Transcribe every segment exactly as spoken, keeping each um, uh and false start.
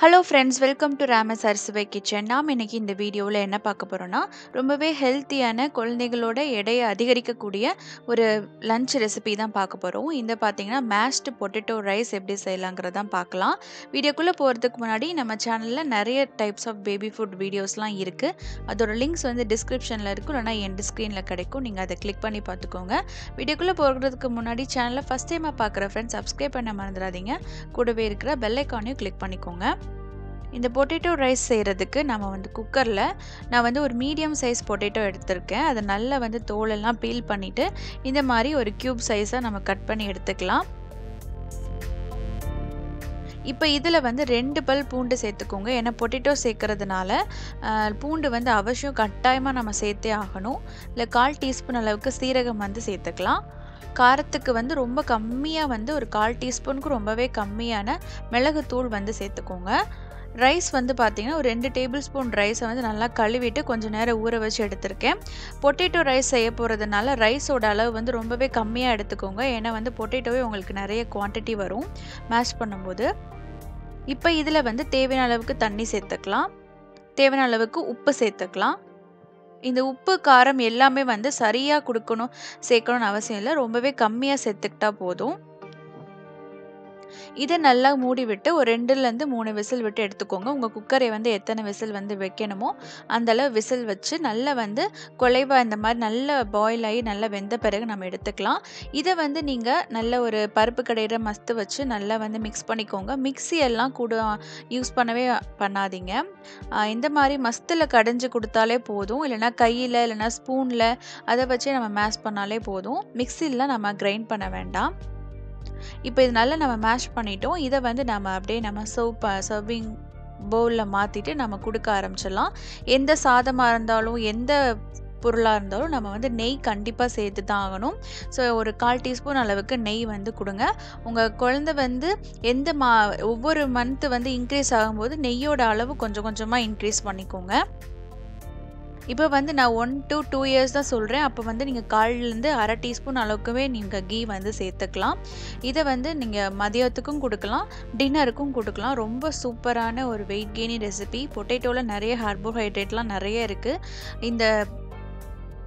Hello friends, welcome to Ramy's Arusuvai Kitchen. Now, we will see this video. We will see healthy and healthy lunch recipe. This is mashed potato rice. We will see the video. We will see our channel types of baby food videos. There are links in the description and end screen. You can click on the video. If you want to see the channel first time, subscribe and bell icon. Click பண்ணிக்கோங்க இந்த potato rice செய்யிறதுக்கு நாம வந்து குக்கர்ல நான் வந்து ஒரு medium size potato எடுத்துர்க்கேன் அத நல்லா வந்து தோல் எல்லாம் பீல் பண்ணிட்டு இந்த மாதிரி ஒரு cube சைஸா நம்ம கட் பண்ணி எடுத்துக்கலாம் இப்போ இதல வந்து ரெண்டு பல் பூண்டு சேர்த்துக்கோங்க ஏனா potato சேக்கிறதுனால பூண்டு வந்து அவசியம் கட்டாயமா நாம சேர்த்தே ஆகணும் இல்ல கால் டீஸ்பூன் அளவுக்கு சீரகம் வந்து சேர்த்துக்கலாம் காரத்துக்கு வந்து ரொம்ப கம்மியா வந்து ஒரு கால் டீஸ்பூனுக்கு ரொம்பவே கம்மியான மிளகு தூள் வந்து சேர்த்துக்கோங்க ரைஸ் வந்து பாத்தீங்கன்னா ஒரு two டேபிள்ஸ்பூன் ரைஸ் வந்து நல்லா கழுவிட்டு கொஞ்ச நேர ஊற வச்சு எடுத்துர்க்கேன் பொட்டேட்டோ ரைஸ் செய்ய போறதனால ரைஸோட அளவு வந்து ரொம்பவே கம்மியா எடுத்துக்கோங்க ஏனா வந்து பொட்டேட்டோவே உங்களுக்கு நிறைய குவாண்டிட்டி வரும் மேஷ் பண்ணும்போது இப்போ இதல வந்து தேவையான அளவுக்கு தண்ணி சேர்த்துக்கலாம் தேவையான அளவுக்கு உப்பு சேர்த்துக்கலாம் இந்த உப்பு காரம் எல்லாமே வந்து சரியா குடுக்கணும் சேக்கணும் அவசியம் இல்ல ரொம்பவே கம்மியா சேர்த்துட்டா போதும் இத நல்லா மூடி விட்டு ஒரு ரெண்டுல இருந்து மூணு விசில் விட்டு எடுத்துக்கோங்க உங்க குக்கரை வந்து எத்தனை விசில் வந்து வைக்கணுமோ அந்த அளவு விசில் வச்சு நல்லா வந்து கொலைவா இந்த மாதிரி நல்ல boil ஆயி நல்லா வெந்த பிறகு நாம எடுத்துக்கலாம் இத வந்து நீங்க நல்ல ஒரு பருப்பு கடையிற மஸ்து வச்சு நல்லா வந்து mix பண்ணிக்கோங்க மிக்ஸி எல்லாம் கூட யூஸ் பண்ணவே பண்ணாதீங்க இந்த மாதிரி மஸ்துல கடஞ்சு கொடுத்தாலே போதும் இல்லனா கையில இல்லனா ஸ்பூன்ல அத வச்சு நாம மேஷ் பண்ணாலே போதும் மிக்ஸில நாம கிரைண்ட் பண்ண வேண்டாம் இப்போ இது நல்லா நம்ம மேஷ் பண்ணிட்டோம் இத வந்து நாம அப்படியே நம்ம சர்விங் bowlல மாத்திட்டு நாம குடுக்க ஆரம்பிச்சலாம் எந்த சாதமா இருந்தாலும் எந்த பொருளா இருந்தாலும் நாம வந்து நெய் கண்டிப்பா சேர்த்து தான் ஆகணும் சோ ஒரு கால் டீஸ்பூன் அளவுக்கு நெய் வந்து கொடுங்க உங்க குழந்தை வந்து எந்த ஒவ்வொரு மந்த் வந்து இன்கிரீஸ் ஆகும்போது நெய்யோட அளவு கொஞ்சம் கொஞ்சமா இன்கிரீஸ் பண்ணிக்கோங்க இப்போ வந்து நான் one to two இயர்ஸ் தான் சொல்றேன் அப்ப வந்து நீங்க கால்ல இருந்து half டீஸ்பூன் அளவுக்குவே நீங்க ghee வந்து சேர்த்துக்கலாம் இத வந்து நீங்க மதியத்துக்கும் கொடுக்கலாம் டின்னருக்கும் கொடுக்கலாம் ரொம்ப சூப்பரான ஒரு weight gaining recipe பொட்டேட்டோல நிறைய கார்போஹைட்ரேட்லாம் நிறைய இருக்கு இந்த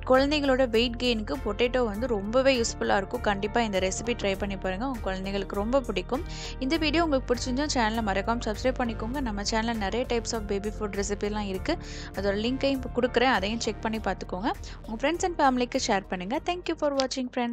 குழந்தைகளோட weight gainக்கு பொட்டேட்டோ வந்து ரொம்பவே யூஸ்புல்லா இருக்கும் கண்டிப்பா இந்த ரெசிபி ட்ரை பண்ணி பாருங்க உங்க குழந்தைகளுக்கு ரொம்ப பிடிக்கும் இந்த வீடியோ உங்களுக்கு பிடிச்சிருந்தா சேனலை மறக்காம subscribe பண்ணிக்கோங்க நம்ம சேனல்ல நிறைய types of baby food ரெசிபிலாம் இருக்கு அதோட லிங்க்கையும் கொடுக்கிறேன் அதையும் செக் பண்ணி பாத்துக்கோங்க உங்க friends and family க்கு ஷேர் பண்ணுங்க thank you for watching friends